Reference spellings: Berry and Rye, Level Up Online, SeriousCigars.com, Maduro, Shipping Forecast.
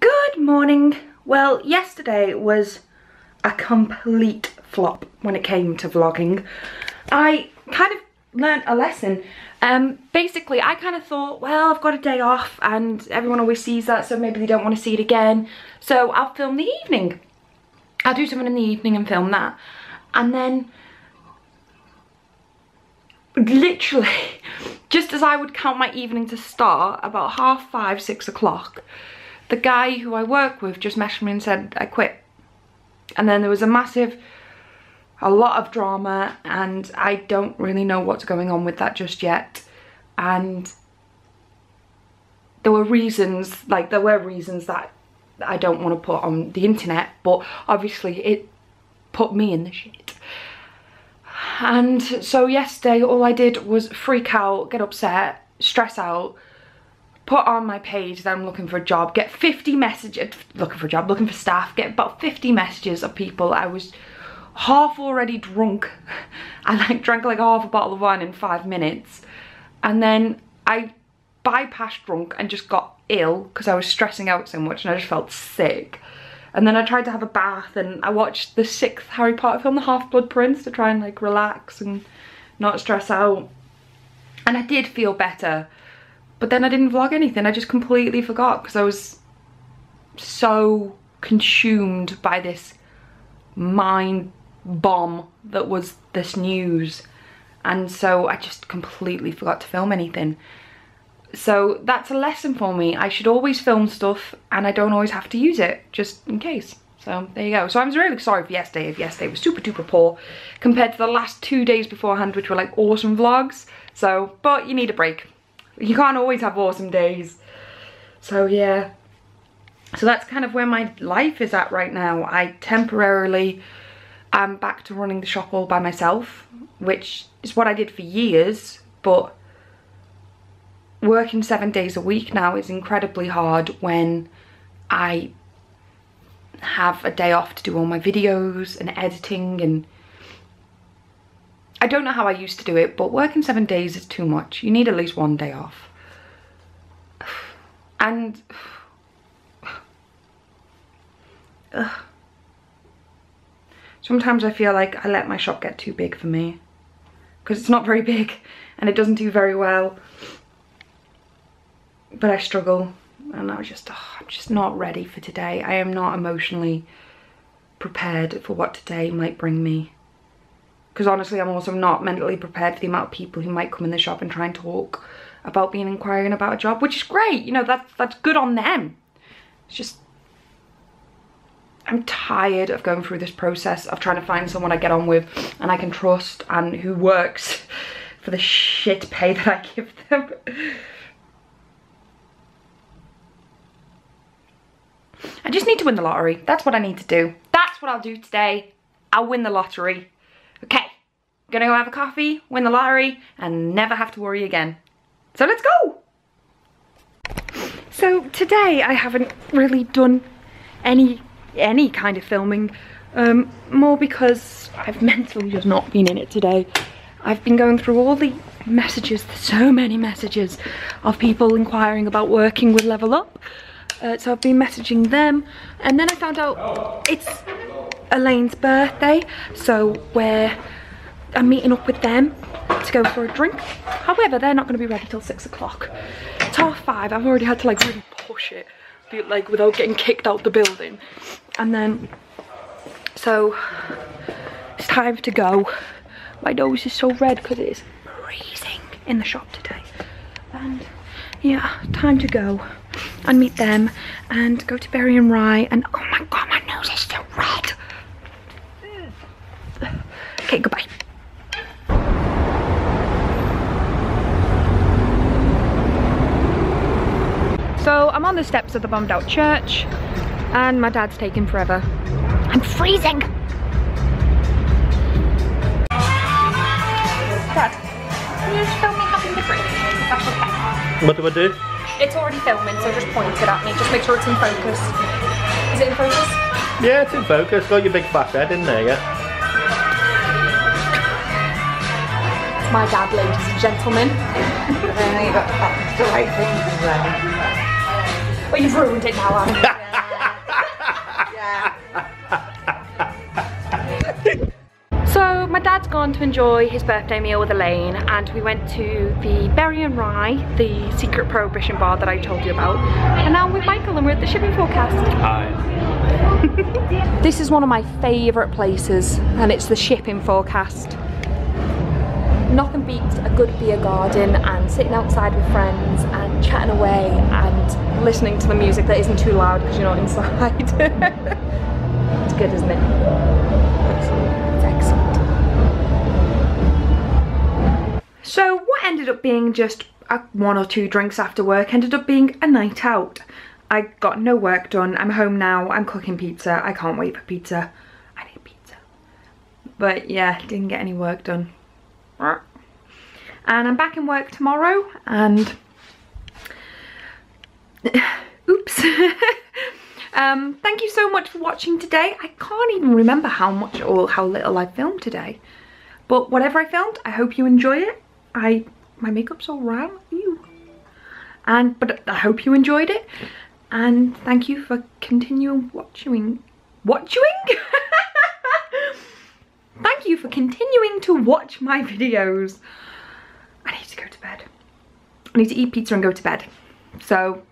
Good morning. Well, yesterday was a complete flop when it came to vlogging. I kind of learnt a lesson. Basically, I kind of thought, well, I've got a day off and everyone always sees that, so maybe they don't want to see it again. So I'll film the evening. I'll do something in the evening and film that. And then, literally, just as I would count my evening to start, about 5:30, 6 o'clock, the guy who I work with just messaged me and said, I quit. And then there was a lot of drama, and I don't really know what's going on with that just yet. And there were reasons that I don't want to put on the internet, but obviously it put me in the shit. And so yesterday, all I did was freak out, get upset, stress out, put on my page that I'm looking for a job, get 50 messages, looking for a job, looking for staff, get about 50 messages of people. I was half already drunk. I drank like half a bottle of wine in 5 minutes. And then I bypassed drunk and just got ill because I was stressing out so much and I just felt sick. And then I tried to have a bath and I watched the 6th Harry Potter film, The Half-Blood Prince, to try and like relax and not stress out. And I did feel better. But then I didn't vlog anything. I just completely forgot because I was so consumed by this mind bomb that was this news. And so I just completely forgot to film anything. So that's a lesson for me. I should always film stuff and I don't always have to use it, just in case. So there you go. So I'm really sorry for yesterday. If yesterday was super duper poor compared to the last 2 days beforehand, which were like awesome vlogs. So, but you need a break. You can't always have awesome days. So yeah. So that's kind of where my life is at right now. I temporarily am back to running the shop all by myself, which is what I did for years, but working 7 days a week now is incredibly hard when I have a day off to do all my videos and editing, and I don't know how I used to do it, but working 7 days is too much. You need at least one day off. And sometimes I feel like I let my shop get too big for me, because it's not very big and it doesn't do very well. But I struggle, and I'm just not ready for today. I am not emotionally prepared for what today might bring me. Because honestly, I'm also not mentally prepared for the amount of people who might come in the shop and try and talk about being inquiring about a job, which is great. You know, that's good on them. It's just, I'm tired of going through this process of trying to find someone I get on with and I can trust and who works for the shit pay that I give them. I just need to win the lottery. That's what I need to do. That's what I'll do today. I'll win the lottery. Okay, gonna go have a coffee, win the lottery, and never have to worry again. So let's go! So today I haven't really done any kind of filming, more because I've mentally just not been in it today. I've been going through all the messages, so many messages of people inquiring about working with Level Up. So I've been messaging them, and then I found out it's Elaine's birthday, so I'm meeting up with them to go for a drink. However, they're not going to be ready till 6 o'clock. It's 5:30. I've already had to like really push it, like without getting kicked out the building. And then, so it's time to go. My nose is so red because it is freezing in the shop today. And yeah, time to go and meet them and go to Berry and Rye. And oh my god, my nose is so red. Okay, goodbye. So I'm on the steps of the bombed out church and my dad's taking forever. I'm freezing. Dad, can you just film me having the drink? That's okay. What do I do? It's already filming, so just point it at me. Just make sure it's in focus. Is it in focus? Yeah, it's in focus. Got your big fat head in there, yeah. My dad, ladies and gentlemen. Well, you've ruined it now, haven't you? Yeah. So my dad's gone to enjoy his birthday meal with Elaine, and we went to the Berry and Rye, the secret prohibition bar that I told you about. And now I'm with Michael and we're at the Shipping Forecast. Hi. This is one of my favourite places, and it's the Shipping Forecast. Nothing beats a good beer garden and sitting outside with friends and chatting away and listening to the music that isn't too loud because you're not inside. It's good, isn't it? Excellent. It's excellent. So what ended up being just one or two drinks after work ended up being a night out. I got no work done. I'm home now. I'm cooking pizza. I can't wait for pizza. I need pizza. But yeah, didn't get any work done. And I'm back in work tomorrow, and oops. Thank you so much for watching today. I can't even remember how much or how little I filmed today, but whatever I filmed, I hope you enjoy it. My makeup's all right, but I hope you enjoyed it, and thank you for continuing watching. Thank you for continuing to watch my videos. I need to go to bed. I need to eat pizza and go to bed. So